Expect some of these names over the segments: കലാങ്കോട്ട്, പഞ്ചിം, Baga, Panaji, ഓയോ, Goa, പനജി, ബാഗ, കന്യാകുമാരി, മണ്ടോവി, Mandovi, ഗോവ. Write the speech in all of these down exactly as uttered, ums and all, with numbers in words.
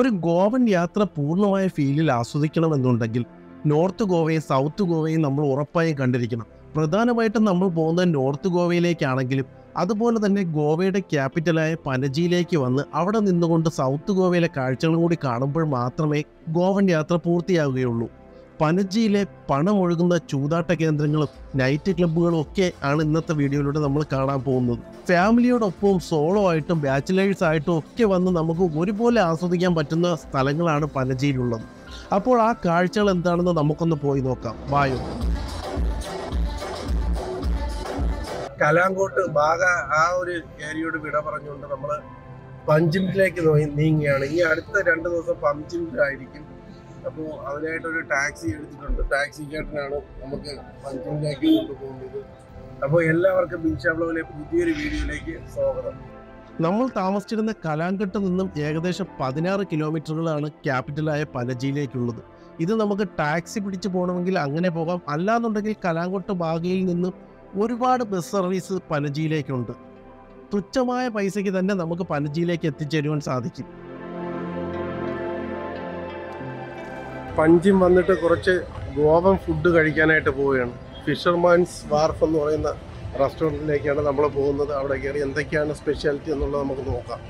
ഒരു ഗോവൻ യാത്ര പൂർണ്ണമായ ഫീലിൽ ആസ്വദിക്കണമെന്നുണ്ടെങ്കിൽ നോർത്ത് ഗോവയും സൗത്ത് ഗോവയും നമ്മൾ ഉറപ്പായും കണ്ടിരിക്കണം. പ്രധാനമായിട്ടും നമ്മൾ പോകുന്നത് നോർത്ത് ഗോവയിലേക്കാണെങ്കിലും അതുപോലെ തന്നെ ഗോവയുടെ ക്യാപിറ്റലായ പനജിയിലേക്ക് വന്ന് അവിടെ നിന്നുകൊണ്ട് സൗത്ത് ഗോവയിലെ കാഴ്ചകളും കൂടി കാണുമ്പോൾ മാത്രമേ ഗോവൻ യാത്ര പൂർത്തിയാവുകയുള്ളൂ. പനജിയിലെ പണമൊഴുകുന്ന ചൂതാട്ട കേന്ദ്രങ്ങളും നൈറ്റ് ക്ലബ്ബുകളും ഒക്കെ ആണ് ഇന്നത്തെ വീഡിയോയിലൂടെ നമ്മൾ കാണാൻ പോകുന്നത്. ഫാമിലിയോടൊപ്പം സോളോ ആയിട്ടും ബാച്ചിലേഴ്സ് ആയിട്ടും ഒക്കെ വന്ന് നമുക്ക് ഒരുപോലെ ആസ്വദിക്കാൻ പറ്റുന്ന സ്ഥലങ്ങളാണ് പനജിയിലുള്ളത്. അപ്പോൾ ആ കാഴ്ചകൾ എന്താണെന്ന് നമുക്കൊന്ന് പോയി നോക്കാം. വായോ. കലാങ്കോട്ട് ബാഗ ആ ഒരു ഏരിയയോട് വിട പറഞ്ഞുകൊണ്ട് നമ്മൾ പഞ്ചിമിലേക്ക് നീങ്ങുകയാണ്. ഈ അടുത്ത രണ്ട് ദിവസം പഞ്ചിമിലായിരിക്കും. അപ്പോൾ അതിനായിട്ടൊരു ടാക്സി എടുത്തിട്ടുണ്ട്. ടാക്സി ചേട്ടനാണ് നമുക്ക് പഞ്ചിമിലേക്ക് കൊണ്ടുപോകുന്നത്. അപ്പോൾ എല്ലാവർക്കും ബീച്ചാബ്ലോവിലെ പുതിയൊരു വീഡിയോയിലേക്ക് സ്വാഗതം. നമ്മൾ താമസിച്ചിരുന്ന കലാങ്കട്ട് നിന്നും ഏകദേശം പതിനാറ് കിലോമീറ്ററുകളാണ് ക്യാപിറ്റലായ പനജിയിലേക്കുള്ളത്. ഇത് നമുക്ക് ടാക്സി പിടിച്ച് പോകണമെങ്കിൽ അങ്ങനെ പോകാം. അല്ലാന്നുണ്ടെങ്കിൽ കലാങ്കോട്ട് ബാഗയിൽ നിന്നും ഒരുപാട് ബസ് സർവീസ് പനജിയിലേക്കുണ്ട്. തുച്ഛമായ പൈസയ്ക്ക് തന്നെ നമുക്ക് പനജിയിലേക്ക് എത്തിച്ചേരുവാൻ സാധിക്കും. പഞ്ചിം വന്നിട്ട് കുറച്ച് ഗോവൻ ഫുഡ് കഴിക്കാനായിട്ട് പോവുകയാണ്. ഫിഷർമാൻസ് വാർഫ് എന്ന് പറയുന്ന റെസ്റ്റോറൻറ്റിലേക്കാണ് നമ്മൾ പോകുന്നത്. അവിടെ കയറി എന്തൊക്കെയാണ് സ്പെഷ്യാലിറ്റി എന്നുള്ളത് നമുക്ക് നോക്കാം.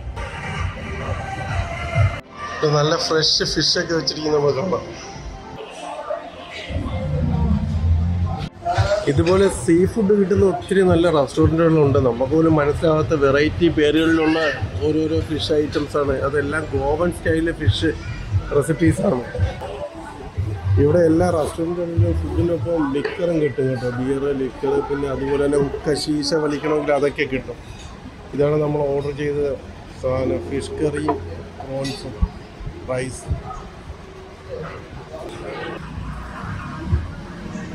നല്ല ഫ്രഷ് ഫിഷൊക്കെ വെച്ചിരിക്കുന്നത് നമ്മൾ കാണാം. ഇതുപോലെ സീ ഫുഡ് കിട്ടുന്ന ഒത്തിരി നല്ല റെസ്റ്റോറൻറ്റുകളുണ്ട്. നമുക്ക് പോലും മനസ്സിലാവാത്ത വെറൈറ്റി പേരുകളിലുള്ള ഓരോരോ ഫിഷ് ഐറ്റംസാണ്. അതെല്ലാം ഗോവൻ സ്റ്റൈലിലെ ഫിഷ് റെസിപ്പീസാണ്. ഇവിടെ എല്ലാ റെസ്റ്റോറൻറ്റുകളിലും ഫുഡിനൊപ്പം ലിക്കറും കിട്ടും കേട്ടോ. ബിയർ, ലിക്കർ, പിന്നെ അതുപോലെ തന്നെ ഉക്ക ശീശ വലിക്കണമെങ്കിൽ അതൊക്കെ കിട്ടും. ഇതാണ് നമ്മൾ ഓർഡർ ചെയ്ത സാധനം. ഫിഷ് കറിയും പ്രോൺസും റൈസും.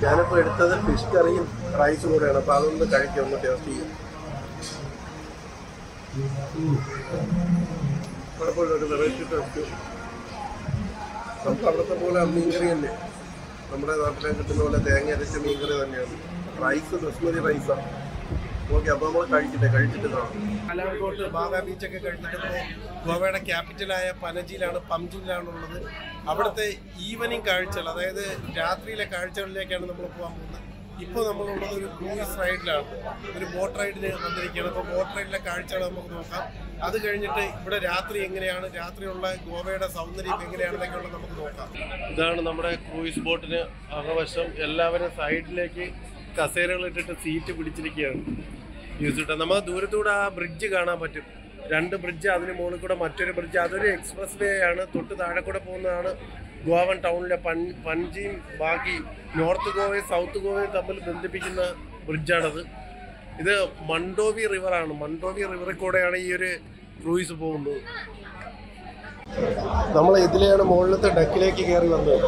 ഞാനിപ്പോൾ എടുത്തത് ഫിഷ് കറിയും റൈസും കൂടെയാണ്. അപ്പോൾ അതൊന്ന് കഴിക്കാം, ഒന്ന് ടേസ്റ്റ് ചെയ്യാം. കുഴപ്പമില്ല, ഒരു വെറൈറ്റി ടേസ്റ്റ്. നമുക്ക് അവിടുത്തെ പോലെ മീൻകറി തന്നെ, നമ്മുടെ നാട്ടിലെ കിട്ടുന്ന പോലെ തേങ്ങ അരച്ച മീൻകറി തന്നെയാണ്. റൈസ് ബസ്മതി റൈസാണ്. ഓക്കെ, അപ്പോൾ നമ്മൾ കഴിക്കട്ടെ, കഴിച്ചിട്ട് കാണാം. കലാങ്കോട്ട് ബാഗ ബീച്ചൊക്കെ കഴിഞ്ഞിട്ട് ഗോവയുടെ ക്യാപിറ്റലായ പനജിയിലാണ്, പംജിയിലാണുള്ളത്. അവിടുത്തെ ഈവനിങ് കാഴ്ചകൾ, അതായത് രാത്രിയിലെ കാഴ്ചകളിലേക്കാണ് നമ്മൾ പോകാൻ പോകുന്നത്. ഇപ്പോൾ നമ്മളുള്ളത് ഒരു ക്രൂയിസ് റൈഡിലാണ്, ഒരു ബോട്ട് റൈഡിന് വന്നിരിക്കുകയാണ്. അപ്പോൾ ബോട്ട് റൈഡിലെ കാഴ്ചകൾ നമുക്ക് നോക്കാം. അത് കഴിഞ്ഞിട്ട് ഇവിടെ രാത്രി എങ്ങനെയാണ്, രാത്രിയുള്ള ഗോവയുടെ സൗന്ദര്യം എങ്ങനെയാണെന്നൊക്കെയുള്ള നമുക്ക് നോക്കാം. ഇതാണ് നമ്മുടെ ക്രൂയിസ് ബോട്ടിന് അകവശം. എല്ലാവരും സൈഡിലേക്ക് കസേരകളിട്ടിട്ട് സീറ്റ് പിടിച്ചിരിക്കുകയാണ്. യൂസിട്ട് നമ്മൾ ദൂരത്തൂടെ ആ ബ്രിഡ്ജ് കാണാൻ പറ്റും. രണ്ട് ബ്രിഡ്ജ്, അതിന് മുകളിൽ കൂടെ മറ്റൊരു ബ്രിഡ്ജ്. അതൊരു എക്സ്പ്രസ് വേ ആണ്. തൊട്ട് താഴെ കൂടെ പോകുന്നതാണ് ഗോവൻ ടൗണിലെ പൻ പൻജിയും ബാക്കി നോർത്ത് ഗോവയും സൗത്ത് ഗോവയും തമ്മിൽ ബന്ധിപ്പിക്കുന്ന ബ്രിഡ്ജാണത്. ഇത് മണ്ടോവി റിവറാണ്. മണ്ടോവി റിവറിൽ കൂടെയാണ് ഈ ഒരു ക്രൂയിസ് പോകുന്നത്. നമ്മൾ ഇതിലെയാണ് മുകളിലത്തെ ഡക്കിലേക്ക് കയറി വന്നത്.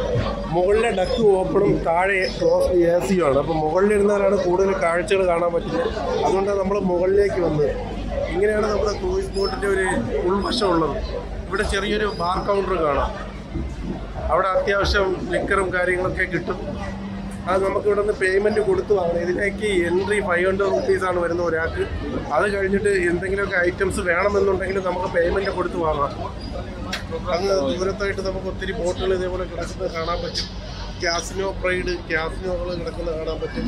മുകളിലെ ഡക്ക് ഓപ്പണും താഴെ ക്ലോസ് എ സിയുമാണ്. അപ്പോൾ മുകളിലിരുന്നാലാണ് കൂടുതൽ കാഴ്ചകൾ കാണാൻ പറ്റുന്നത്. അതുകൊണ്ടാണ് നമ്മൾ മുകളിലേക്ക് വന്നത്. ഇങ്ങനെയാണ് നമ്മുടെ ക്രൂയിസ് ബോട്ടിൻ്റെ ഒരു ഉൾവശമുള്ളത്. ഇവിടെ ചെറിയൊരു ബാർ കൗണ്ടർ കാണാം. അവിടെ അത്യാവശ്യം ലിക്കറും കാര്യങ്ങളൊക്കെ കിട്ടും. അത് നമുക്ക് ഇവിടെ നിന്ന് പേയ്മെൻറ്റ് കൊടുത്തു വാങ്ങണം. ഇതിലേക്ക് എൻട്രി ഫൈവ് ഹൺഡ്രഡ് റുപ്പീസാണ് വരുന്നത് ഒരാൾക്ക്. അത് കഴിഞ്ഞിട്ട് എന്തെങ്കിലുമൊക്കെ ഐറ്റംസ് വേണമെന്നുണ്ടെങ്കിൽ നമുക്ക് പേയ്മെൻറ്റ് കൊടുത്തു വാങ്ങാം. അങ്ങ് ദൂരത്തായിട്ട് നമുക്ക് ഒത്തിരി ബോട്ടുകൾ ഇതേപോലെ കിടക്കുന്നത് കാണാൻ പറ്റും. കാസിനോ പ്രൈഡ്, കാസിനോകൾ കിടക്കുന്നത് കാണാൻ പറ്റും.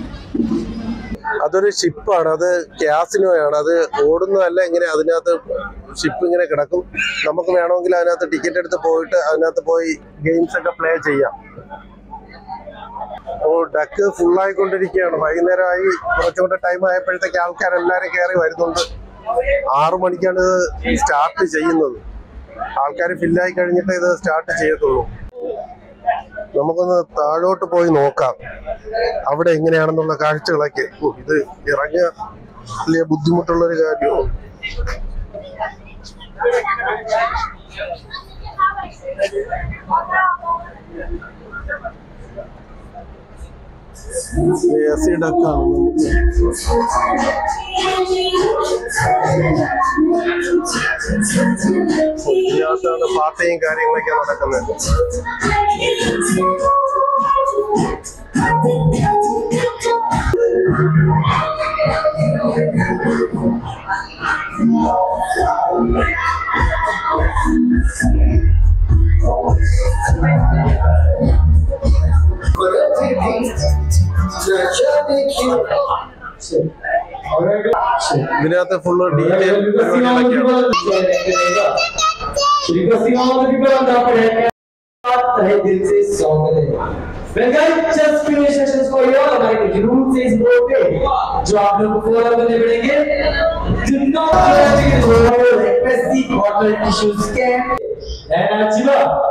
അതൊരു ഷിപ്പാണ്, അത് കാസിനോയാണ്. അത് ഓടുന്നതല്ല, ഇങ്ങനെ അതിനകത്ത് ഷിപ്പ് ഇങ്ങനെ കിടക്കും. നമുക്ക് വേണമെങ്കിൽ അതിനകത്ത് ടിക്കറ്റ് എടുത്ത് പോയിട്ട് അതിനകത്ത് പോയി ഗെയിംസ് ഒക്കെ പ്ലേ ചെയ്യാം. അപ്പോൾ ഡക്ക് ഫുള്ളായിക്കൊണ്ടിരിക്കുകയാണ്. വൈകുന്നേരമായി കുറച്ചുകൂടെ ടൈം ആയപ്പോഴത്തേക്ക് ആൾക്കാരെല്ലാവരും കയറി വരുന്നുണ്ട്. ആറു മണിക്കാണ് ഇത് സ്റ്റാർട്ട് ചെയ്യുന്നത്. ആൾക്കാർ ഫില്ലായി കഴിഞ്ഞിട്ട് ഇത് സ്റ്റാർട്ട് ചെയ്യത്തുള്ളൂ. നമുക്കൊന്ന് താഴോട്ട് പോയി നോക്കാം അവിടെ എങ്ങനെയാണെന്നുള്ള കാഴ്ചകളൊക്കെ. ഇത് ഇറങ്ങിയ വലിയ ബുദ്ധിമുട്ടുള്ളൊരു കാര്യമാണ്. ഇതിനകത്താണ് പാർട്ടിയും കാര്യങ്ങളൊക്കെ നടക്കുന്നത്. ഇതിനകത്ത് ഫുള്ള് ഡീറ്റെയിൽ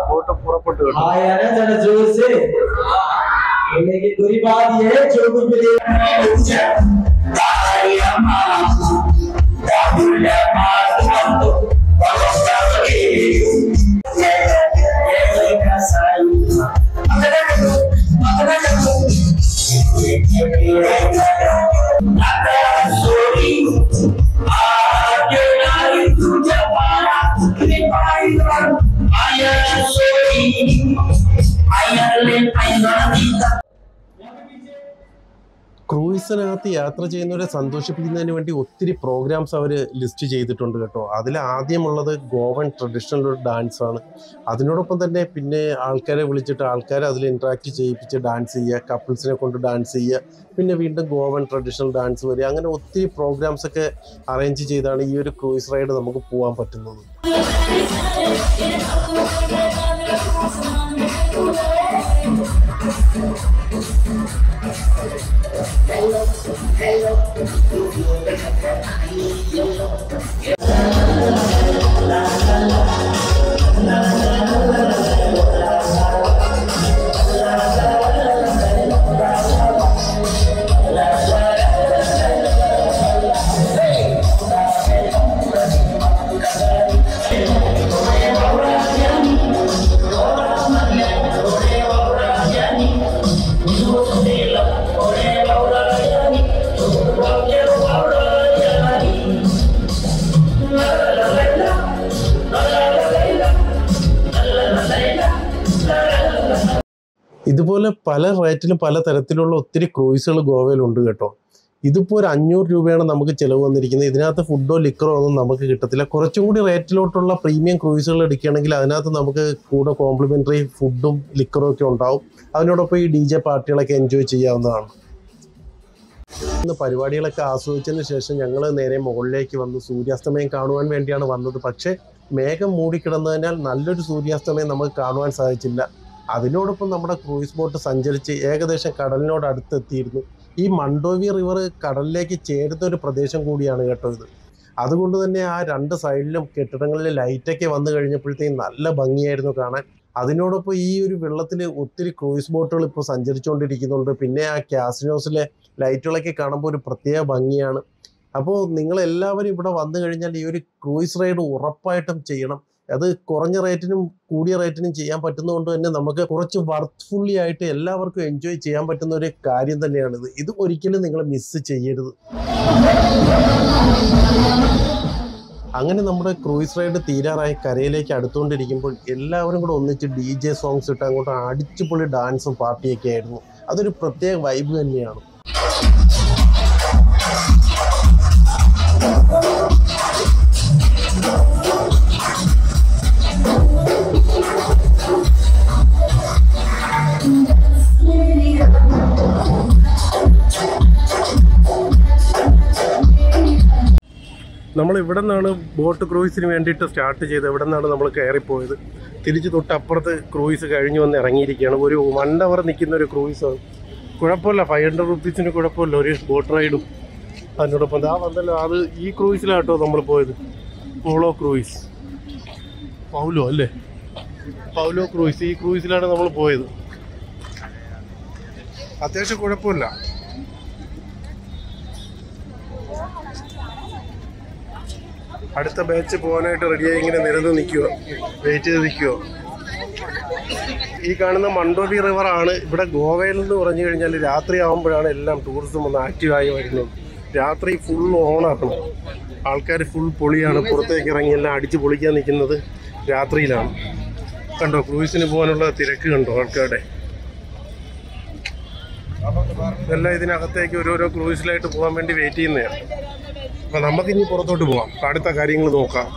ഫോട്ടോ പുറപ്പെട്ടു ക്രൂയിസിനകത്ത് യാത്ര ചെയ്യുന്നവരെ സന്തോഷിപ്പിക്കുന്നതിന് വേണ്ടി ഒത്തിരി പ്രോഗ്രാംസ് അവർ ലിസ്റ്റ് ചെയ്തിട്ടുണ്ട് കേട്ടോ. അതിൽ ആദ്യമുള്ളത് ഗോവൻ ട്രഡീഷണൽ ഒരു ഡാൻസാണ്. അതിനോടൊപ്പം തന്നെ പിന്നെ ആൾക്കാരെ വിളിച്ചിട്ട് ആൾക്കാരെ അതിൽ ഇൻട്രാക്ട് ചെയ്യിപ്പിച്ച് ഡാൻസ് ചെയ്യുക, കപ്പിൾസിനെ കൊണ്ട് ഡാൻസ് ചെയ്യുക, പിന്നെ വീണ്ടും ഗോവൻ ട്രഡീഷണൽ ഡാൻസ് വരിക. അങ്ങനെ ഒത്തിരി പ്രോഗ്രാംസ് ഒക്കെ അറേഞ്ച് ചെയ്താണ് ഈ ഒരു ക്രൂയിസ് റൈഡ് നമുക്ക് പോകാൻ പറ്റുന്നത്. Hello, hello, ഇതുപോലെ പല റേറ്റിലും പല തരത്തിലുള്ള ഒത്തിരി ക്രൂയിസുകൾ ഗോവയിലുണ്ട് കേട്ടോ. ഇതിപ്പോൾ ഒരു അഞ്ഞൂറ് രൂപയാണ് നമുക്ക് ചിലവ് വന്നിരിക്കുന്നത്. ഇതിനകത്ത് ഫുഡോ ലിക്കറോ ഒന്നും നമുക്ക് കിട്ടത്തില്ല. കുറച്ചും കൂടി റേറ്റിലോട്ടുള്ള പ്രീമിയം ക്രൂയിസുകൾ എടുക്കുകയാണെങ്കിൽ അതിനകത്ത് നമുക്ക് കൂടെ കോംപ്ലിമെൻ്ററി ഫുഡും ലിക്കറും ഒക്കെ ഉണ്ടാവും. അതിനോടൊപ്പം ഈ ഡി ജെ പാർട്ടികളൊക്കെ എൻജോയ് ചെയ്യാവുന്നതാണ്. ഇന്ന് പരിപാടികളൊക്കെ ആസ്വദിച്ചതിന് ശേഷം ഞങ്ങൾ നേരെ മുകളിലേക്ക് വന്ന് സൂര്യാസ്തമയം കാണുവാൻ വേണ്ടിയാണ് വന്നത്. പക്ഷേ മേഘം മൂടിക്കിടന്നതിനാൽ നല്ലൊരു സൂര്യാസ്തമയം നമുക്ക് കാണുവാൻ സാധിച്ചില്ല. അതിനോടൊപ്പം നമ്മുടെ ക്രൂയിസ് ബോട്ട് സഞ്ചരിച്ച് ഏകദേശം കടലിനോട് അടുത്തെത്തിയിരുന്നു. ഈ മണ്ടോവി റിവർ കടലിലേക്ക് ചേരുന്ന ഒരു പ്രദേശം കൂടിയാണ് കേട്ടോ ഇത്. അതുകൊണ്ട് തന്നെ ആ രണ്ട് സൈഡിലും കെട്ടിടങ്ങളിൽ ലൈറ്റൊക്കെ വന്നു കഴിഞ്ഞപ്പോഴത്തേക്കും നല്ല ഭംഗിയായിരുന്നു കാണാൻ. അതിനോടൊപ്പം ഈ ഒരു വെള്ളത്തിൽ ഒത്തിരി ക്രൂയിസ് ബോട്ടുകൾ ഇപ്പോൾ സഞ്ചരിച്ചുകൊണ്ടിരിക്കുന്നുണ്ട്. പിന്നെ ആ കാസിനോസിലെ ലൈറ്റുകളൊക്കെ കാണുമ്പോൾ ഒരു പ്രത്യേക ഭംഗിയാണ്. അപ്പോൾ നിങ്ങളെല്ലാവരും ഇവിടെ വന്നു കഴിഞ്ഞാൽ ഈ ഒരു ക്രൂയിസ് റൈഡ് ഉറപ്പായിട്ടും ചെയ്യണം. അത് കുറഞ്ഞ റേറ്റിനും കൂടിയ റേറ്റിനും ചെയ്യാൻ പറ്റുന്നതുകൊണ്ട് തന്നെ നമുക്ക് കുറച്ച് വർത്ത്ഫുള്ളി ആയിട്ട് എല്ലാവർക്കും എൻജോയ് ചെയ്യാൻ പറ്റുന്ന ഒരു കാര്യം തന്നെയാണിത്. ഇത് ഒരിക്കലും നിങ്ങൾ മിസ് ചെയ്യരുത്. അങ്ങനെ നമ്മുടെ ക്രൂയിസ് റൈഡ് തീരാറായി കരയിലേക്ക് അടുത്തുകൊണ്ടിരിക്കുമ്പോൾ എല്ലാവരും കൂടെ ഒന്നിച്ച് ഡി ജെ സോങ്സ് ഇട്ട് അങ്ങോട്ട് അടിച്ചുപൊളി ഡാൻസും പാർട്ടിയൊക്കെ ആയിരുന്നു. അതൊരു പ്രത്യേക വൈബ് തന്നെയാണ്. നമ്മൾ ഇവിടെ നിന്നാണ് ബോട്ട് ക്രൂയിസിന് വേണ്ടിയിട്ട് സ്റ്റാർട്ട് ചെയ്ത് ഇവിടെ നിന്നാണ് നമ്മൾ കയറിപ്പോയത്. തിരിച്ച് തൊട്ടപ്പുറത്ത് ക്രൂയിസ് കഴിഞ്ഞ് വന്ന് ഇറങ്ങിയിരിക്കുകയാണ്. ഒരു വൺ അവർ നിൽക്കുന്ന ഒരു ക്രൂയിസാണ്. കുഴപ്പമില്ല, ഫൈവ് ഹൺഡ്രഡ് റുപ്പീസിന് കുഴപ്പമില്ല ഒരു ബോട്ട് റൈഡും. അതിനോടൊപ്പം ആ വന്നല്ലോ അത് ഈ ക്രൂയിസിലാട്ടോ നമ്മൾ പോയത്. പോളോ ക്രൂയിസ്, പൗലോ അല്ലേ, പൗലോ ക്രൂയിസ്. ഈ ക്രൂയിസിലാണ് നമ്മൾ പോയത്. അത്യാവശ്യം കുഴപ്പമില്ല. അടുത്ത ബാച്ച് പോകാനായിട്ട് റെഡിയായി ഇങ്ങനെ നിരന്ന് നിൽക്കുക, വെയിറ്റ് ചെയ്ത് നിൽക്കുക. ഈ കാണുന്ന മണ്ടോവി റിവറാണ്. ഇവിടെ ഗോവയിൽ എന്ന് പറഞ്ഞു കഴിഞ്ഞാൽ രാത്രി ആകുമ്പോഴാണ് എല്ലാം ടൂറിസം ഒന്ന് ആക്റ്റീവായി വരുന്നത്. രാത്രി ഫുൾ ഓണാക്കണം. ആൾക്കാർ ഫുൾ പൊളിയാണ്. പുറത്തേക്ക് ഇറങ്ങി എല്ലാം അടിച്ച് പൊളിക്കാൻ നിൽക്കുന്നത് രാത്രിയിലാണ്. കണ്ടോ ക്രൂയിസിന് പോകാനുള്ള തിരക്ക് കണ്ടോ ആൾക്കാരുടെ. എല്ലാം ഇതിനകത്തേക്ക് ഓരോരോ ക്രൂയിസിലായിട്ട് പോകാൻ വേണ്ടി വെയിറ്റ് ചെയ്യുന്നതാണ്. അപ്പം നമുക്കിനി പുറത്തോട്ട് പോകാം, അടുത്ത കാര്യങ്ങൾ നോക്കാം.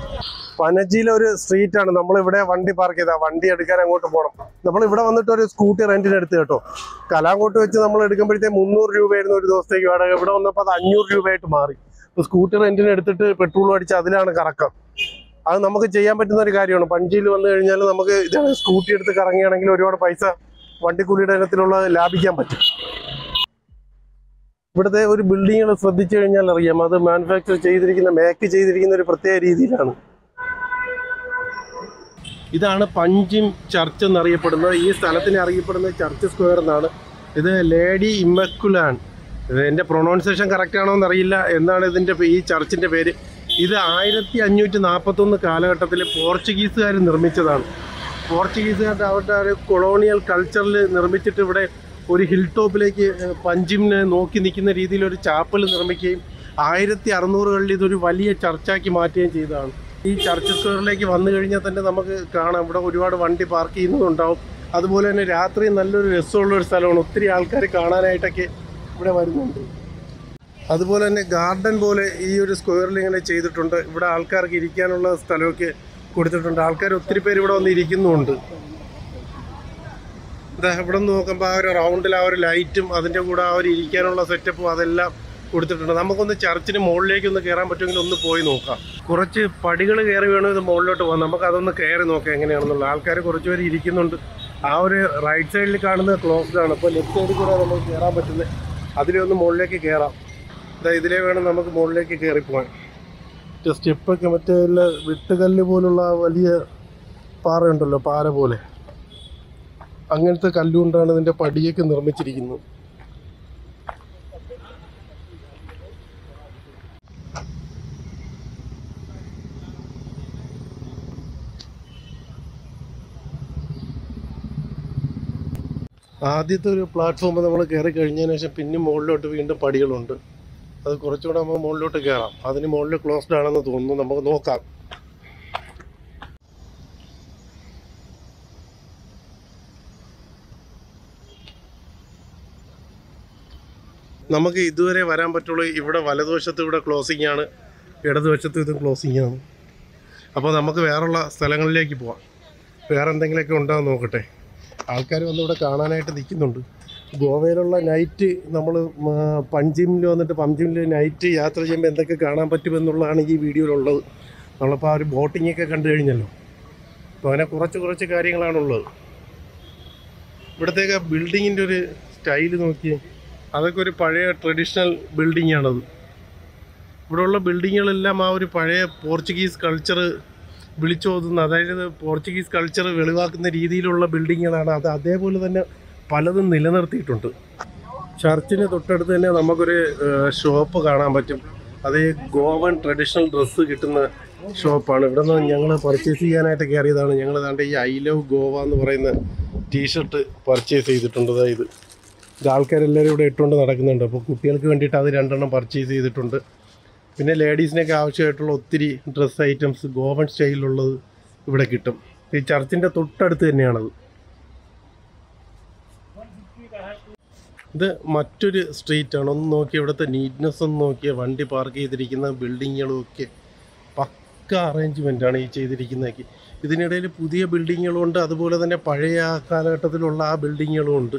പനജിയിലെ ഒരു സ്ട്രീറ്റ് ആണ്. നമ്മളിവിടെ വണ്ടി പാർക്ക് ചെയ്താൽ വണ്ടി എടുക്കാൻ അങ്ങോട്ട് പോകണം. നമ്മളിവിടെ വന്നിട്ട് ഒരു സ്കൂട്ടി റെന്റിന് എടുത്ത് കേട്ടോ. കലാങ്കോട്ട് വെച്ച് നമ്മൾ എടുക്കുമ്പോഴത്തേ മുന്നൂറ് രൂപയായിരുന്നു ഒരു ദിവസത്തേക്ക് വാടക. ഇവിടെ വന്നപ്പോൾ അത് അഞ്ഞൂറ് രൂപയായിട്ട് മാറി. ഇപ്പോൾ സ്കൂട്ടി റെന്റിന് എടുത്തിട്ട് പെട്രോൾ അടിച്ച് അതിലാണ് കറക്കം. അത് നമുക്ക് ചെയ്യാൻ പറ്റുന്ന ഒരു കാര്യമാണ്. പനജിയിൽ വന്നു കഴിഞ്ഞാൽ നമുക്ക് ഇതാണ് സ്കൂട്ടി എടുത്ത് കറങ്ങുകയാണെങ്കിൽ ഒരുപാട് പൈസ വണ്ടിക്കൂലിയുടെ ഇനത്തിലുള്ള ലാഭിക്കാൻ പറ്റും. ഇവിടുത്തെ ഒരു ബിൽഡിങ്ങുകൾ ശ്രദ്ധിച്ചു കഴിഞ്ഞാൽ അറിയാം, അത് മാനുഫാക്ചർ ചെയ്തിരിക്കുന്ന മേക്ക് ചെയ്തിരിക്കുന്ന ഒരു പ്രത്യേക രീതിയിലാണ്. ഇതാണ് പഞ്ചിം ചർച്ച് എന്നറിയപ്പെടുന്നത്. ഈ സ്ഥലത്തിന് അറിയപ്പെടുന്നത് ചർച്ച് സ്ക്വയർ എന്നാണ്. ഇത് ലേഡി ഇമ്മക്കുലാൻ, എൻ്റെ പ്രൊണൗൺസിയേഷൻ കറക്റ്റ് ആണോ എന്നറിയില്ല, എന്നാണ് ഇതിൻ്റെ ഈ ചർച്ചിൻ്റെ പേര്. ഇത് ആയിരത്തി അഞ്ഞൂറ്റി നാൽപ്പത്തൊന്ന് കാലഘട്ടത്തിൽ പോർച്ചുഗീസുകാർ നിർമ്മിച്ചതാണ്. പോർച്ചുഗീസുകാരുടെ അവരുടെ ഒരു കൊളോണിയൽ കൾച്ചറിൽ നിർമ്മിച്ചിട്ട് ഇവിടെ ഒരു ഹിൽ ടോപ്പിലേക്ക് പഞ്ചിമിനെ നോക്കി നിൽക്കുന്ന രീതിയിൽ ഒരു ചാപ്പൽ നിർമ്മിക്കുകയും ആയിരത്തി അറുന്നൂറുകളിൽ ഇതൊരു വലിയ ചർച്ചാക്കി മാറ്റുകയും ചെയ്തതാണ്. ഈ ചർച്ച് സ്ക്വയറിലേക്ക് വന്നു കഴിഞ്ഞാൽ തന്നെ നമുക്ക് കാണാം ഇവിടെ ഒരുപാട് വണ്ടി പാർക്ക് ചെയ്യുന്നതുണ്ടാവും. അതുപോലെ തന്നെ രാത്രി നല്ലൊരു രസമുള്ളൊരു സ്ഥലമാണ്. ഒത്തിരി ആൾക്കാർ കാണാനായിട്ടൊക്കെ ഇവിടെ വരുന്നുണ്ട്. അതുപോലെ തന്നെ ഗാർഡൻ പോലെ ഈ ഒരു സ്ക്വയറിൽ ഇങ്ങനെ ചെയ്തിട്ടുണ്ട്. ഇവിടെ ആൾക്കാർക്ക് ഇരിക്കാനുള്ള സ്ഥലമൊക്കെ കൊടുത്തിട്ടുണ്ട്. ആൾക്കാർ ഒത്തിരി പേര് ഇവിടെ വന്ന് ഇരിക്കുന്നുണ്ട്. ഇവിടെ നിന്ന് നോക്കുമ്പോൾ ആ ഒരു റൗണ്ടിൽ ആ ഒരു ലൈറ്റും അതിൻ്റെ കൂടെ ആ ഒരു ഇരിക്കാനുള്ള സെറ്റപ്പും അതെല്ലാം കൊടുത്തിട്ടുണ്ട്. നമുക്കൊന്ന് ചർച്ചിന് മുകളിലേക്ക് ഒന്ന് കയറാൻ പറ്റുമെങ്കിൽ ഒന്ന് പോയി നോക്കാം. കുറച്ച് പടികൾ കയറി വേണം ഇത് മുകളിലോട്ട് പോകാം. നമുക്ക് അതൊന്ന് കയറി നോക്കാം എങ്ങനെയാണെന്നുള്ളത്. ആൾക്കാർ കുറച്ച് പേര് ഇരിക്കുന്നുണ്ട്. ആ ഒരു റൈറ്റ് സൈഡിൽ കാണുന്നത് ക്ലോസ്ഡ് ആണ്. അപ്പോൾ ലെഫ്റ്റ് സൈഡിൽ കൂടെ നമുക്ക് കയറാൻ പറ്റുന്നത്. അതിലെ ഒന്ന് മുകളിലേക്ക് കയറാം. ഇതിലേ വേണം നമുക്ക് മുകളിലേക്ക് കയറിപ്പോകാൻ. സ്റ്റെപ്പൊക്കെ മറ്റേ വെട്ടുകല്ല് പോലുള്ള വലിയ പാറയുണ്ടല്ലോ, പാറ പോലെ അങ്ങനത്തെ കല്ലുകൊണ്ടാണ് ഇതിൻ്റെ പടിയൊക്കെ നിർമ്മിച്ചിരിക്കുന്നത്. ആദ്യത്തെ ഒരു പ്ലാറ്റ്ഫോം നമ്മൾ കയറി കഴിഞ്ഞതിന് ശേഷം പിന്നെ മുകളിലോട്ട് വീണ്ടും പടികളുണ്ട്. അത് കുറച്ചുകൂടെ നമ്മൾ മുകളിലോട്ട് കയറാം. അതിന് മുകളിൽ ക്ലോസ്ഡ് ആണെന്ന് തോന്നുന്നു. നമുക്ക് നോക്കാം. നമുക്ക് ഇതുവരെ വരാൻ പറ്റുള്ളൂ. ഇവിടെ വലതുവശത്ത് ഇവിടെ ക്ലോസിംഗ് ആണ്, ഇടതുവശത്ത് ഇത് ക്ലോസിംഗ് ആണ്. അപ്പോൾ നമുക്ക് വേറെയുള്ള സ്ഥലങ്ങളിലേക്ക് പോവാം. വേറെ എന്തെങ്കിലുമൊക്കെ ഉണ്ടാകും നോക്കട്ടെ. ആൾക്കാർ വന്ന് ഇവിടെ കാണാനായിട്ട് നിൽക്കുന്നുണ്ട്. ഗോവയിലുള്ള നൈറ്റ് നമ്മൾ പഞ്ചിമിൽ വന്നിട്ട് പഞ്ചിമിൽ നൈറ്റ് യാത്ര ചെയ്യുമ്പോൾ എന്തൊക്കെ കാണാൻ പറ്റുമെന്നുള്ളതാണ് ഈ വീഡിയോയിലുള്ളത്. നമ്മളിപ്പോൾ ആ ഒരു ബോട്ടിങ്ങൊക്കെ കണ്ടു കഴിഞ്ഞല്ലോ. അപ്പോൾ അങ്ങനെ കുറച്ച് കുറച്ച് കാര്യങ്ങളാണുള്ളത്. ഇവിടത്തേക്ക് ബിൽഡിങ്ങിൻ്റെ ഒരു സ്റ്റൈല് നോക്കിയേ, അതൊക്കെ ഒരു പഴയ ട്രഡീഷണൽ ബിൽഡിങ്ങാണത്. ഇവിടെയുള്ള ബിൽഡിങ്ങുകളെല്ലാം ആ ഒരു പഴയ പോർച്ചുഗീസ് കൾച്ചർ വിളിച്ചോതുന്ന, അതായത് പോർച്ചുഗീസ് കൾച്ചർ വെളിവാക്കുന്ന രീതിയിലുള്ള ബിൽഡിങ്ങുകളാണ്. അത് അതേപോലെ തന്നെ പലതും നിലനിർത്തിയിട്ടുണ്ട്. ചർച്ചിന് തൊട്ടടുത്ത് തന്നെ നമുക്കൊരു ഷോപ്പ് കാണാൻ പറ്റും. അത് ഗോവൻ ട്രഡീഷണൽ ഡ്രസ്സ് കിട്ടുന്ന ഷോപ്പാണ്. ഇവിടെ നിന്ന് ഞങ്ങൾ പർച്ചേസ് ചെയ്യാനായിട്ട് കയറിയതാണ്. ഞങ്ങൾ ഏതാണ്ട് ഈ ഐ ലവ് ഗോവ എന്ന് പറയുന്ന ടീഷർട്ട് പർച്ചേസ് ചെയ്തിട്ടുണ്ട്. അതായത് ഇത് ആൾക്കാരെല്ലാവരും ഇവിടെ ഇട്ടുകൊണ്ട് നടക്കുന്നുണ്ട്. അപ്പോൾ കുട്ടികൾക്ക് വേണ്ടിയിട്ട് അത് രണ്ടെണ്ണം പർച്ചേസ് ചെയ്തിട്ടുണ്ട്. പിന്നെ ലേഡീസിനൊക്കെ ആവശ്യമായിട്ടുള്ള ഒത്തിരി ഡ്രസ്സ് ഐറ്റംസ് ഗോവൻ സ്റ്റൈലിലുള്ളത് ഇവിടെ കിട്ടും. ഈ ചർച്ചിൻ്റെ തൊട്ടടുത്ത് തന്നെയാണത്. ഇത് മറ്റൊരു സ്ട്രീറ്റാണ്. ഒന്ന് നോക്കി ഇവിടുത്തെ നീറ്റ്നെസ് ഒന്ന് നോക്കിയ, വണ്ടി പാർക്ക് ചെയ്തിരിക്കുന്ന ബിൽഡിങ്ങുകളൊക്കെ പക്ക അറേഞ്ച്മെൻറ്റാണ് ഈ ചെയ്തിരിക്കുന്നതൊക്കെ. ഇതിനിടയിൽ പുതിയ ബിൽഡിങ്ങുകളുണ്ട്, അതുപോലെ തന്നെ പഴയ ആ കാലഘട്ടത്തിലുള്ള ആ ബിൽഡിങ്ങുകളും ഉണ്ട്.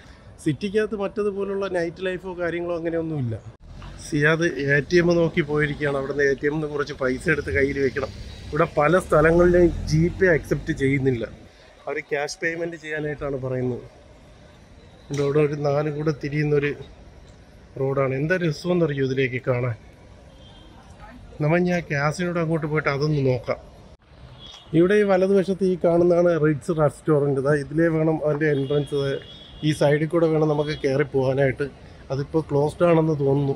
സിറ്റിക്കകത്ത് മറ്റതുപോലുള്ള നൈറ്റ് ലൈഫോ കാര്യങ്ങളോ അങ്ങനെയൊന്നുമില്ല. സിയാദ് എ ടി എം നോക്കി പോയിരിക്കുകയാണ്. അവിടെ നിന്ന് എ ടി എമ്മിൽ നിന്ന് കുറച്ച് പൈസ എടുത്ത് കയ്യിൽ വെക്കണം. ഇവിടെ പല സ്ഥലങ്ങളിലും ജി പേ അക്സെപ്റ്റ് ചെയ്യുന്നില്ല. അവർ ക്യാഷ് പേയ്മെൻറ്റ് ചെയ്യാനായിട്ടാണ് പറയുന്നത്. ഇവിടെ ഒരു നാല് കൂടെ തിരിയുന്നൊരു റോഡാണ്. എന്താ രസമെന്നറിയോ ഇതിലേക്ക് കാണാൻ. നമ്മൾ ഞാൻ ക്യാസിനോട് അങ്ങോട്ട് പോയിട്ട് അതൊന്ന് നോക്കാം. ഇവിടെ ഈ വലതുവശത്ത് ഈ കാണുന്നതാണ് റിറ്റ്സ് റെസ്റ്റോറൻറ്റ്. ഇതാ ഇതിലേ വേണം അതിൻ്റെ എൻട്രൻസ്. ഈ സൈഡിൽ കൂടെ വേണം നമുക്ക് കയറി പോകാനായിട്ട്. അതിപ്പോൾ ക്ലോസ്ഡ് ആണെന്ന് തോന്നുന്നു.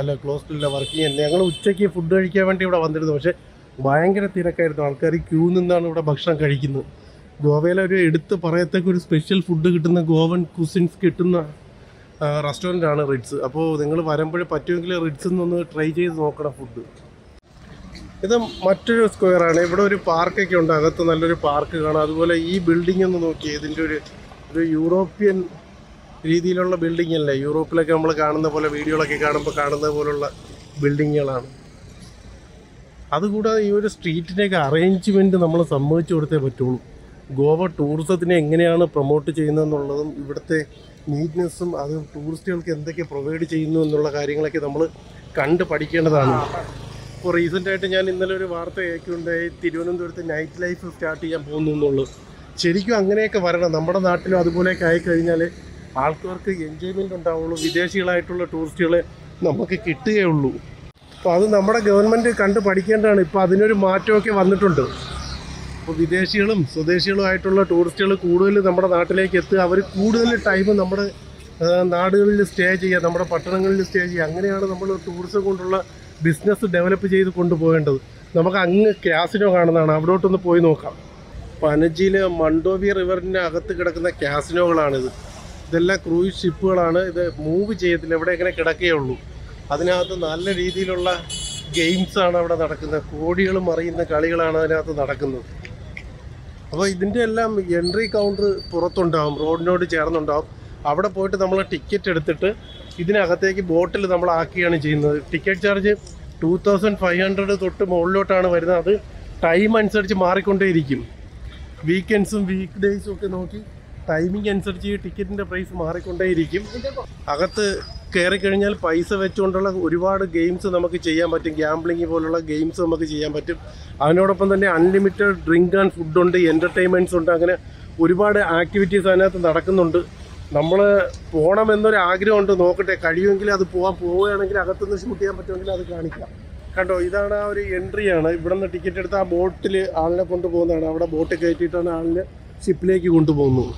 അല്ല, ക്ലോസ്ഡ് ഇല്ല, വർക്കിംഗ് തന്നെ. ഞങ്ങൾ ഉച്ചയ്ക്ക് ഫുഡ് കഴിക്കാൻ വേണ്ടി ഇവിടെ വന്നിരുന്നു. പക്ഷേ ഭയങ്കര തിരക്കായിരുന്നു. ആൾക്കാർ ക്യൂ നിന്നാണ് ഇവിടെ ഭക്ഷണം കഴിക്കുന്നത്. ഗോവയിലെ ഒരു എടുത്ത് പറയത്തക്ക ഒരു സ്പെഷ്യൽ ഫുഡ് കിട്ടുന്ന ഗോവൻ കുസിൻസ് കിട്ടുന്ന റെസ്റ്റോറൻ്റാണ് റിഡ്സ്. അപ്പോൾ നിങ്ങൾ വരുമ്പോൾ പറ്റുമെങ്കിൽ റിഡ്സിൽ നിന്ന് ട്രൈ ചെയ്ത് നോക്കണം ഫുഡ്. ഇത് മറ്റൊരു സ്ക്വയറാണ്. ഇവിടെ ഒരു പാർക്കൊക്കെ ഉണ്ട്, അകത്ത് നല്ലൊരു പാർക്ക് കാണാം. അതുപോലെ ഈ ബിൽഡിംഗ് ഒന്ന് നോക്കി, ഇതിൻ്റെ ഒരു ഒരു യൂറോപ്യൻ രീതിയിലുള്ള ബിൽഡിംഗ് അല്ലേ, യൂറോപ്പിലൊക്കെ നമ്മൾ കാണുന്ന പോലെ വീഡിയോകളൊക്കെ കാണുമ്പോൾ കാണുന്ന പോലുള്ള ബിൽഡിങ്ങുകളാണ്. അതുകൂടാതെ ഈ ഒരു സ്ട്രീറ്റിൻ്റെയൊക്കെ അറേഞ്ച്മെൻറ്റ് നമ്മൾ സമ്മതിച്ചു കൊടുത്തേ പറ്റുള്ളൂ. ഗോവ ടൂറിസത്തിനെ എങ്ങനെയാണ് പ്രൊമോട്ട് ചെയ്യുന്നതെന്നുള്ളതും ഇവിടുത്തെ നീറ്റ്നെസ്സും അത് ടൂറിസ്റ്റുകൾക്ക് എന്തൊക്കെ പ്രൊവൈഡ് ചെയ്യുന്നു എന്നുള്ള കാര്യങ്ങളൊക്കെ നമ്മൾ കണ്ട് പഠിക്കേണ്ടതാണ്. ഇപ്പോൾ റീസെൻ്റായിട്ട് ഞാൻ ഇന്നലെ ഒരു വാർത്ത കേൾക്കുന്നുണ്ടായി, തിരുവനന്തപുരത്ത് നൈറ്റ് ലൈഫ് സ്റ്റാർട്ട് ചെയ്യാൻ പോകുന്നു എന്നുള്ളൂ. ശരിക്കും അങ്ങനെയൊക്കെ വരണം. നമ്മുടെ നാട്ടിലും അതുപോലെയൊക്കെ ആയിക്കഴിഞ്ഞാൽ ആൾക്കാർക്ക് എൻജോയ്മെൻ്റ് ഉണ്ടാവുള്ളൂ. വിദേശികളായിട്ടുള്ള ടൂറിസ്റ്റുകളെ നമുക്ക് കിട്ടുകയുള്ളൂ. അപ്പോൾ അത് നമ്മുടെ ഗവൺമെൻറ് കണ്ട് പഠിക്കേണ്ടതാണ്. ഇപ്പോൾ അതിനൊരു മാറ്റമൊക്കെ വന്നിട്ടുണ്ട്. അപ്പോൾ വിദേശികളും സ്വദേശികളുമായിട്ടുള്ള ടൂറിസ്റ്റുകൾ കൂടുതൽ നമ്മുടെ നാട്ടിലേക്ക് എത്തുക, അവർ കൂടുതൽ ടൈം നമ്മുടെ നാടുകളിൽ സ്റ്റേ ചെയ്യുക, നമ്മുടെ പട്ടണങ്ങളിൽ സ്റ്റേ ചെയ്യുക. അങ്ങനെയാണ് നമ്മൾ ടൂറിസം കൊണ്ടുള്ള ബിസിനസ് ഡെവലപ്പ് ചെയ്ത് കൊണ്ടുപോകേണ്ടത്. നമുക്ക് അങ്ങ് കാസിനോ കാണുന്നതാണ്, അവിടോട്ടൊന്ന് പോയി നോക്കാം. പനജിയിലെ മണ്ടോവി റിവറിൻ്റെ അകത്ത് കിടക്കുന്ന കാസിനോകളാണിത്. ഇതെല്ലാം ക്രൂയിസ് ഷിപ്പുകളാണ്. ഇത് മൂവ് ചെയ്യത്തില്ല, ഇവിടെ ഇങ്ങനെ കിടക്കുകയുള്ളൂ. അതിനകത്ത് നല്ല രീതിയിലുള്ള ഗെയിംസാണ് അവിടെ നടക്കുന്നത്. കോടികൾ മറിയുന്ന കളികളാണ് അതിനകത്ത് നടക്കുന്നത്. അപ്പോൾ ഇതിൻ്റെ എല്ലാം എൻട്രി കൗണ്ടർ പുറത്തുണ്ടാകും, റോഡിനോട് ചേർന്നുണ്ടാകും. അവിടെ പോയിട്ട് നമ്മൾ ടിക്കറ്റ് എടുത്തിട്ട് ഇതിനകത്തേക്ക് ബോട്ടിൽ നമ്മൾ ആക്കുകയാണ് ചെയ്യുന്നത്. Ticket charge two thousand five hundred തൊട്ട് മുകളിലോട്ടാണ് വരുന്നത്. അത് ടൈം അനുസരിച്ച് മാറിക്കൊണ്ടേയിരിക്കും. വീക്കെൻഡ്സും വീക്ക് ഡേയ്സും ഒക്കെ നോക്കി ടൈമിംഗ് അനുസരിച്ച് ടിക്കറ്റിൻ്റെ പ്രൈസ് മാറിക്കൊണ്ടേയിരിക്കും. അകത്ത് കയറിക്കഴിഞ്ഞാൽ പൈസ വെച്ചുകൊണ്ടുള്ള ഒരുപാട് ഗെയിംസ് നമുക്ക് ചെയ്യാൻ പറ്റും. ഗ്യാംബ്ലിംഗ് പോലുള്ള ഗെയിംസ് നമുക്ക് ചെയ്യാൻ പറ്റും. അതിനോടൊപ്പം തന്നെ അൺലിമിറ്റഡ് ഡ്രിങ്ക് ആൻഡ് ഫുഡുണ്ട്, എൻ്റർടൈൻമെൻറ്റ്സ് ഉണ്ട്. അങ്ങനെ ഒരുപാട് ആക്ടിവിറ്റീസ് അതിനകത്ത് നടക്കുന്നുണ്ട്. നമ്മൾ പോകണമെന്നൊരു ആഗ്രഹമുണ്ട്, നോക്കട്ടെ. കഴിയുമെങ്കിൽ അത് പോകാൻ പോവുകയാണെങ്കിൽ അകത്തുനിന്ന് ഷൂട്ട് ചെയ്യാൻ പറ്റുമെങ്കിൽ അത് കാണിക്കാം. കണ്ടോ, ഇതാണ് ആ ഒരു എൻട്രിയാണ്. ഇവിടെ നിന്ന് ടിക്കറ്റ് എടുത്ത് ആ ബോട്ടിൽ ആളിനെ കൊണ്ടുപോകുന്നതാണ്. അവിടെ ബോട്ട് കയറ്റിയിട്ടാണ് ആളിനെ ഷിപ്പിലേക്ക് കൊണ്ടുപോകുന്നത്.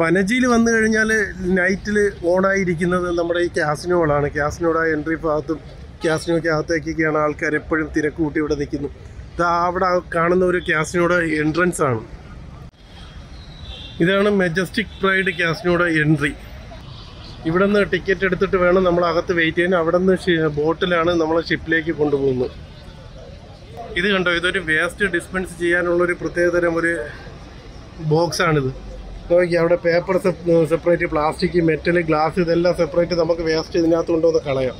പനജിയിൽ വന്നു കഴിഞ്ഞാൽ നൈറ്റിൽ ഓണായിരിക്കുന്നത് നമ്മുടെ ഈ കാസിനോകളാണ്. കാസിനോയുടെ എൻട്രി ഭാഗത്തും കാസിനോയ്ക്കകത്തേക്കൊക്കെയാണ് ആൾക്കാർ എപ്പോഴും തിരക്ക് കൂട്ടി ഇവിടെ നിൽക്കുന്നത്. ഇത് അവിടെ കാണുന്ന ഒരു കാസിനോയുടെ എൻട്രൻസ് ആണ്. ഇതാണ് മെജസ്റ്റിക് പ്രൈഡ് കാസിനോയുടെ എൻട്രി. ഇവിടെ നിന്ന് ടിക്കറ്റ് എടുത്തിട്ട് വേണം നമ്മൾ അകത്ത് വെയിറ്റ് ചെയ്യാൻ. അവിടെ നിന്ന് ബോട്ടിലാണ് നമ്മൾ ഷിപ്പിലേക്ക് കൊണ്ടുപോകുന്നത്. ഇത് കണ്ടോ, ഇതൊരു വേസ്റ്റ് ഡിസ്പെൻസ് ചെയ്യാനുള്ളൊരു പ്രത്യേകതരം ഒരു ബോക്സാണിത്. നോക്കി, അവിടെ paper separate, plastic, metal, glass, ഇതെല്ലാം സെപ്പറേറ്റ്. നമുക്ക് വേസ്റ്റ് ഇതിനകത്ത് കൊണ്ടുവന്ന് കളയാം.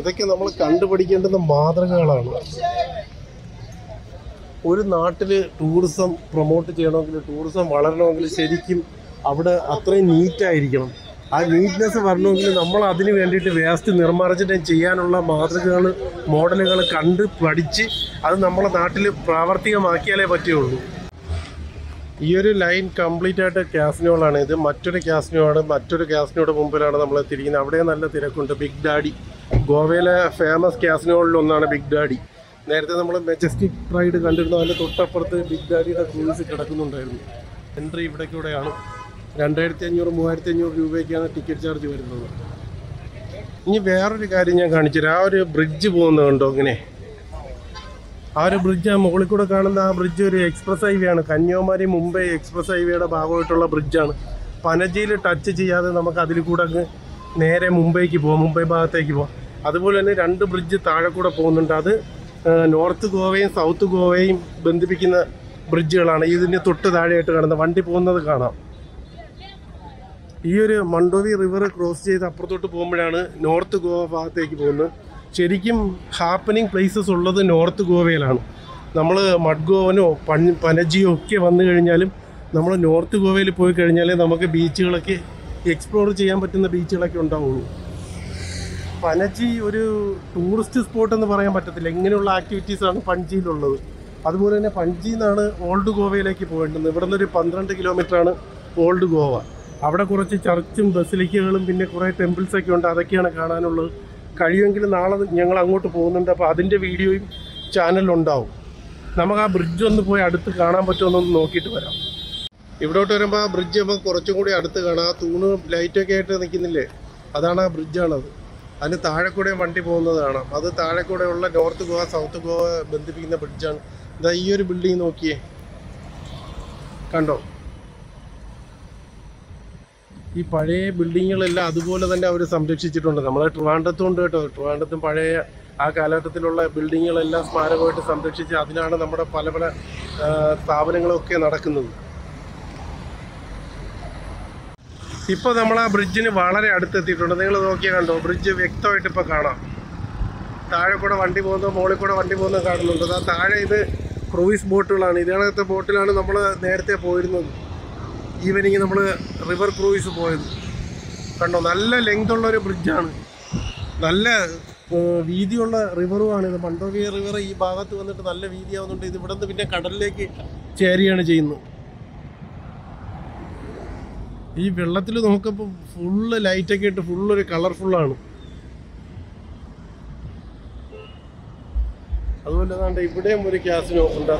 ഇതൊക്കെ നമ്മൾ കണ്ടുപിടിക്കേണ്ടുന്ന മാതൃകകളാണ്. ഒരു നാട്ടിൽ ടൂറിസം പ്രൊമോട്ട് ചെയ്യണമെങ്കിൽ, ടൂറിസം വളരണമെങ്കിൽ ശരിക്കും അവിടെ അത്രയും നീറ്റായിരിക്കണം. ആ നീറ്റ്നെസ് വരണമെങ്കിൽ നമ്മൾ അതിന് വേണ്ടിയിട്ട് വേസ്റ്റ് നിർമ്മാർജ്ജനം ചെയ്യാനുള്ള മാതൃകകൾ, മോഡലുകൾ കണ്ട് പഠിച്ച് അത് നമ്മളെ നാട്ടിൽ പ്രാവർത്തികമാക്കിയാലേ പറ്റുകയുള്ളൂ. ഈ ഒരു ലൈൻ കംപ്ലീറ്റ് ആയിട്ട് കാസിനോളാണ്. ഇത് മറ്റൊരു കാസിനോ ആണ്. മറ്റൊരു കാസിനോയുടെ മുമ്പിലാണ് നമ്മൾ തിരിക്കുന്നത്. അവിടെ നല്ല തിരക്കുണ്ട്. ബിഗ് ഡാഡി ഗോവയിലെ ഫേമസ് കാസിനോകളിലൊന്നാണ് ബിഗ് ഡാഡി. നേരത്തെ നമ്മൾ മെജസ്റ്റിക് പ്രൈഡ് കണ്ടിരുന്നു, അതിൻ്റെ തൊട്ടപ്പുറത്ത് ബിഗ് ഡാഡിയുടെ ക്രൂയിസ് കിടക്കുന്നുണ്ടായിരുന്നു. എൻട്രി ഇവിടെ കൂടെയാണ്. രണ്ടായിരത്തി അഞ്ഞൂറ് മൂവായിരത്തി അഞ്ഞൂറ് രൂപയ്ക്കാണ് ടിക്കറ്റ് ചാർജ് വരുന്നത്. ഇനി വേറൊരു കാര്യം ഞാൻ കാണിച്ചുതരാം. ആ ഒരു ബ്രിഡ്ജ് പോകുന്നതുണ്ടോ, ഇങ്ങനെ ആ ഒരു ബ്രിഡ്ജ്, ആ മുകളിൽ കൂടെ കാണുന്ന ആ ബ്രിഡ്ജ് ഒരു എക്സ്പ്രസ് ഹൈവേ ആണ്. കന്യാകുമാരി മുംബൈ എക്സ്പ്രസ് ഹൈവേയുടെ ഭാഗമായിട്ടുള്ള ബ്രിഡ്ജാണ്. പനജിയിൽ ടച്ച് ചെയ്യാതെ നമുക്ക് അതിൽ കൂടെ അങ്ങ് നേരെ മുംബൈക്ക് പോകാം, മുംബൈ ഭാഗത്തേക്ക് പോകാം. അതുപോലെ തന്നെ രണ്ട് ബ്രിഡ്ജ് താഴെ കൂടെ പോകുന്നുണ്ട്. അത് നോർത്ത് ഗോവയും സൗത്ത് ഗോവയും ബന്ധിപ്പിക്കുന്ന ബ്രിഡ്ജുകളാണ്. ഇതിന് തൊട്ട് താഴെയായിട്ട് കാണുന്ന വണ്ടി പോകുന്നത് കാണാം. ഈ ഒരു മണ്ടോവി റിവർ ക്രോസ് ചെയ്ത് അപ്പുറത്തോട്ട് പോകുമ്പോഴാണ് നോർത്ത് ഗോവ ഭാഗത്തേക്ക് പോകുന്നത്. ശരിക്കും ഹാപ്പനിങ് പ്ലേസസ് ഉള്ളത് നോർത്ത് ഗോവയിലാണ്. നമ്മൾ മഡ്ഗോവനോ പൺ പനജിയോ ഒക്കെ വന്നു കഴിഞ്ഞാലും നമ്മൾ നോർത്ത് ഗോവയിൽ പോയി കഴിഞ്ഞാലേ നമുക്ക് ബീച്ചുകളൊക്കെ എക്സ്പ്ലോർ ചെയ്യാൻ പറ്റുന്ന ബീച്ചുകളൊക്കെ ഉണ്ടാവുള്ളൂ. പനജി ഒരു ടൂറിസ്റ്റ് സ്പോട്ടെന്ന് പറയാൻ പറ്റത്തില്ല. ഇങ്ങനെയുള്ള ആക്ടിവിറ്റീസാണ് പൻജിയിലുള്ളത്. അതുപോലെ തന്നെ പൻജിയിൽ നിന്നാണ് ഓൾഡ് ഗോവയിലേക്ക് പോകേണ്ടത്. ഇവിടെ നിന്നൊരു പന്ത്രണ്ട് കിലോമീറ്ററാണ് ഓൾഡ് ഗോവ. അവിടെ കുറച്ച് ചർച്ചും ബസിലിക്കകളും പിന്നെ കുറേ ടെമ്പിൾസൊക്കെ ഉണ്ട്. അതൊക്കെയാണ് കാണാനുള്ളത്. കഴിയുമെങ്കിൽ നാളെ ഞങ്ങൾ അങ്ങോട്ട് പോകുന്നുണ്ട്. അപ്പോൾ അതിൻ്റെ വീഡിയോയും ചാനലിലുണ്ടാവും. നമുക്ക് ആ ബ്രിഡ്ജ് ഒന്ന് പോയി അടുത്ത് കാണാൻ പറ്റുമെന്നൊന്ന് നോക്കിയിട്ട് വരാം. ഇവിടോട്ട് വരുമ്പോൾ ആ ബ്രിഡ്ജ് നമുക്ക് കുറച്ചും കൂടി അടുത്ത് കാണാം. ആ തൂണ് ലൈറ്റൊക്കെ ആയിട്ട് നിൽക്കുന്നില്ലേ, അതാണ് ആ ബ്രിഡ്ജാണത്. And the Tahakode Mantipona, other Tahakode, North Goa, South Goa, Bentipina Pichan, the year building okay. Condo. This building is not a good thing. It is not a good thing. It is not a good building. It is not a good thing. It is not a good thing. It is not a bridge. It is not a good thing. It is not a a evening in the river cruise boys. And on the length of the bridge, the video river and the Mandovi river, E. Baga to the Video, the Buddha, the Cutter Lake, Cherry and Jane. He will let the hookup of full light ticket, full colorful on. I put him very casino on the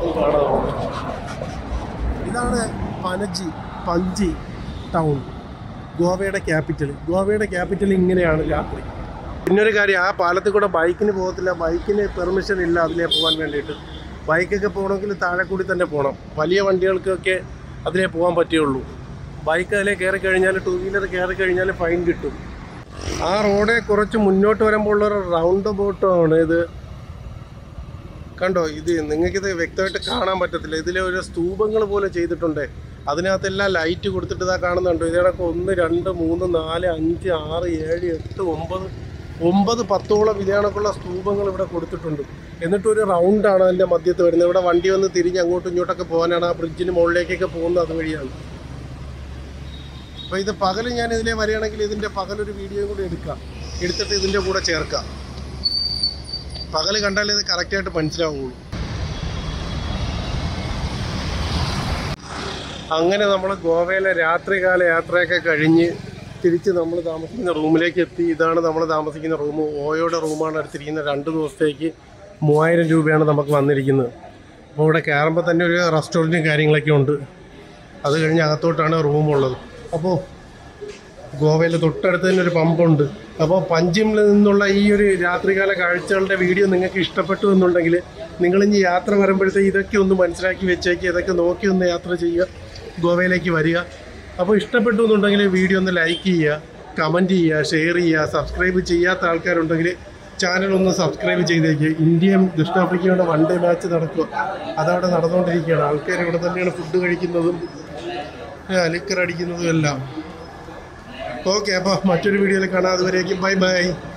Panaji. Panaji town, Goa capital. Goa capital is here. A bike in bike permission in the bike. Bike bike Adinatella light to go to the Kanan and there are only under moon and Ali Anti Ari Umba Umba the Patola Vidianacola Stubang of the Kurtu. In the tour round and the Mathi, never one day on the Tiri and go to Yotakapan and a bridge in Moldakapon the Varian. By the Pagaling and the Variana is in the Pagalu video. It's in the Buddha Cherka Pagalaganda is the character to Pansra. അങ്ങനെ നമ്മൾ ഗോവയിലെ രാത്രികാല യാത്രയൊക്കെ കഴിഞ്ഞ് തിരിച്ച് നമ്മൾ താമസിക്കുന്ന റൂമിലേക്ക് എത്തി. ഇതാണ് നമ്മൾ താമസിക്കുന്ന റൂം. ഓയോടെ റൂമാണ് എടുത്തിരിക്കുന്നത്. രണ്ട് ദിവസത്തേക്ക് മൂവായിരം രൂപയാണ് നമുക്ക് വന്നിരിക്കുന്നത്. അപ്പോൾ ഇവിടെ കയറുമ്പോൾ തന്നെ ഒരു റെസ്റ്റോറൻറ്റും കാര്യങ്ങളൊക്കെ ഉണ്ട്. അത് കഴിഞ്ഞ് അകത്തോട്ടാണ് റൂം ഉള്ളത്. അപ്പോൾ ഗോവയിലെ തൊട്ടടുത്ത് തന്നെ ഒരു പമ്പ് ഉണ്ട്. അപ്പോൾ പഞ്ചിമിൽ നിന്നുള്ള ഈ ഒരു രാത്രികാല കാഴ്ചകളുടെ വീഡിയോ നിങ്ങൾക്ക് ഇഷ്ടപ്പെട്ടു എന്നുണ്ടെങ്കിൽ നിങ്ങൾ ഇനി യാത്ര വരുമ്പോഴത്തേക്ക് ഇതൊക്കെ ഒന്ന് മനസ്സിലാക്കി വെച്ചേക്കി. ഇതൊക്കെ നോക്കി ഒന്ന് യാത്ര ചെയ്യുക. ഗോവയിലേക്ക് വരിക. അപ്പോൾ ഇഷ്ടപ്പെട്ടു എന്നുണ്ടെങ്കിൽ വീഡിയോ ഒന്ന് ലൈക്ക് ചെയ്യുക, കമന്റ് ചെയ്യുക, ഷെയർ ചെയ്യുക. സബ്സ്ക്രൈബ് ചെയ്യാത്ത ആൾക്കാരുണ്ടെങ്കിൽ ചാനൽ ഒന്ന് സബ്സ്ക്രൈബ് ചെയ്തേക്കുക. ഇന്ത്യയും ദക്ഷിണാഫ്രിക്കയുടെ വൺ ഡേ മാച്ച് നടക്കുക. അതവിടെ നടന്നുകൊണ്ടിരിക്കുകയാണ്. ആൾക്കാർ ഇവിടെ തന്നെയാണ് ഫുഡ് കഴിക്കുന്നതും ലിക്കർ അടിക്കുന്നതും എല്ലാം. ഓക്കെ, അപ്പോൾ മറ്റൊരു വീഡിയോയിൽ കാണാം. അതുവരേക്കും ബൈ ബൈ.